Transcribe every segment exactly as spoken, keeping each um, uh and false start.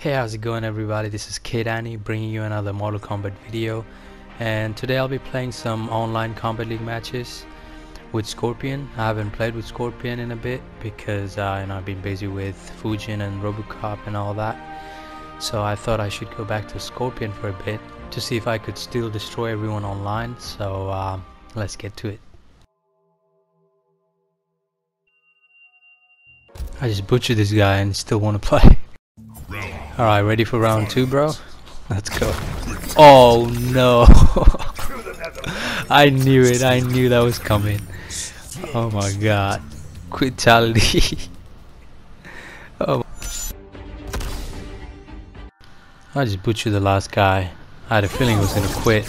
Hey, how's it going everybody? This is Kidd Annie bringing you another Mortal Kombat video, and today I'll be playing some online Kombat League matches with Scorpion. I haven't played with Scorpion in a bit because uh, you know, I've been busy with Fujin and Robocop and all that, so I thought I should go back to Scorpion for a bit to see if I could still destroy everyone online. So uh, let's get to it. I just butchered this guy and still want to play. Alright, ready for round two, bro? Let's go. Oh no! I knew it, I knew that was coming. Oh my god. Quitality. Oh. I just butchered the last guy. I had a feeling he was gonna quit.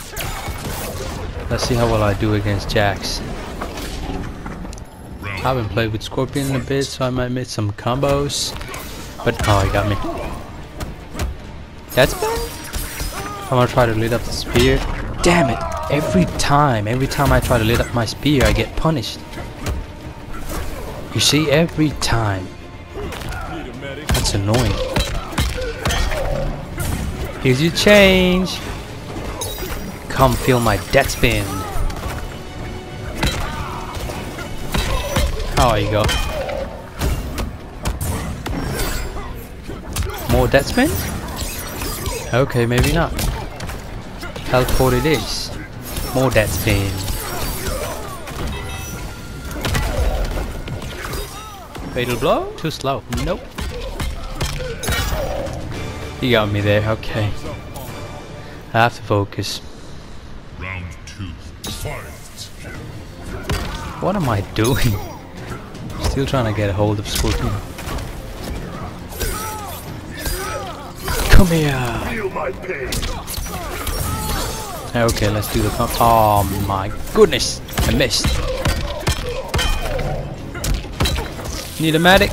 Let's see how well I do against Jax. I haven't played with Scorpion in a bit, so I might miss some combos. But oh, he got me. That's bad. I'm gonna try to lit up the spear. Damn it! Every time, every time I try to lit up my spear, I get punished. You see, every time. That's annoying. Here's your change. Come feel my death spin. Oh, there you go. More death spin? Okay, maybe not. Teleport it is. More death spin. Fatal blow? Too slow. Nope. He got me there, okay. I have to focus. Round two. What am I doing? Still trying to get a hold of Scorpion. Come here! Okay, let's do the pump. Oh my goodness, I missed. Need a medic.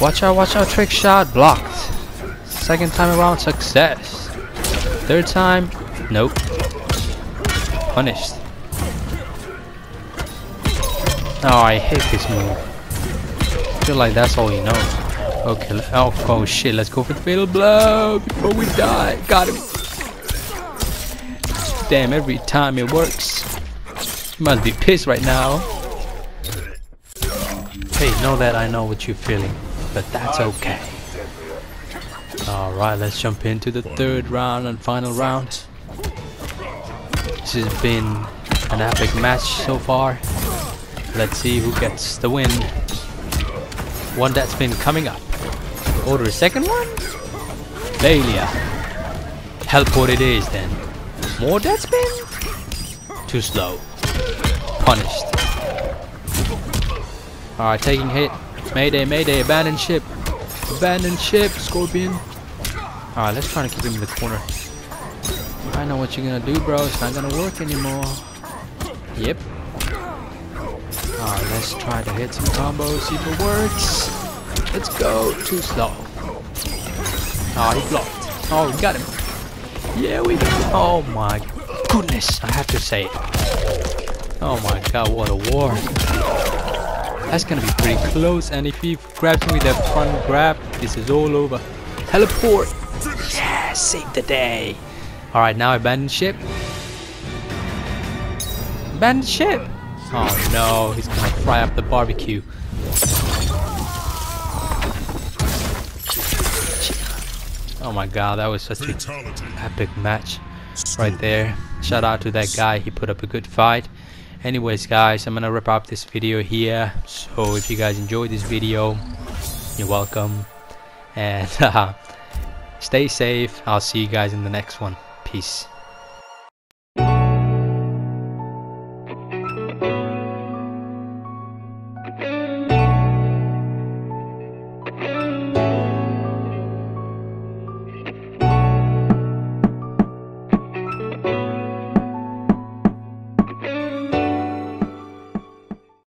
Watch out, watch out, trick shot blocked. Second time around, success. Third time, nope. Punished. Oh, I hate this move. I feel like that's all he knows. Okay, oh, oh shit, let's go for the fatal blow before we die. Got him. Damn, every time it works. You must be pissed right now. Hey, know that I know what you're feeling, but that's okay. Alright, let's jump into the third round and final round. This has been an epic match so far. Let's see who gets the win. One that's been coming up. Order a second one? Failure. Teleport it is then. More death spin? Too slow. Punished. Alright, taking hit. Mayday, mayday, abandon ship. Abandon ship, Scorpion. Alright, let's try to keep him in the corner. I know what you're gonna do, bro. It's not gonna work anymore. Yep. Alright, let's try to hit some combos, see if it works. Let's go. Too slow. Ah, oh, he blocked. Oh, we got him. Yeah, we got him. Oh my goodness, I have to say it. Oh my god, what a war. That's gonna be pretty close, and if he grabs me with that front grab, this is all over. Teleport! Yeah, save the day. Alright, now abandon ship. Abandon ship! Oh no, he's gonna fry up the barbecue. Oh my god, that was such an epic match right there. Shout out to that guy, he put up a good fight. Anyways guys, I'm gonna wrap up this video here. So if you guys enjoyed this video, you're welcome. And uh, stay safe, I'll see you guys in the next one. Peace.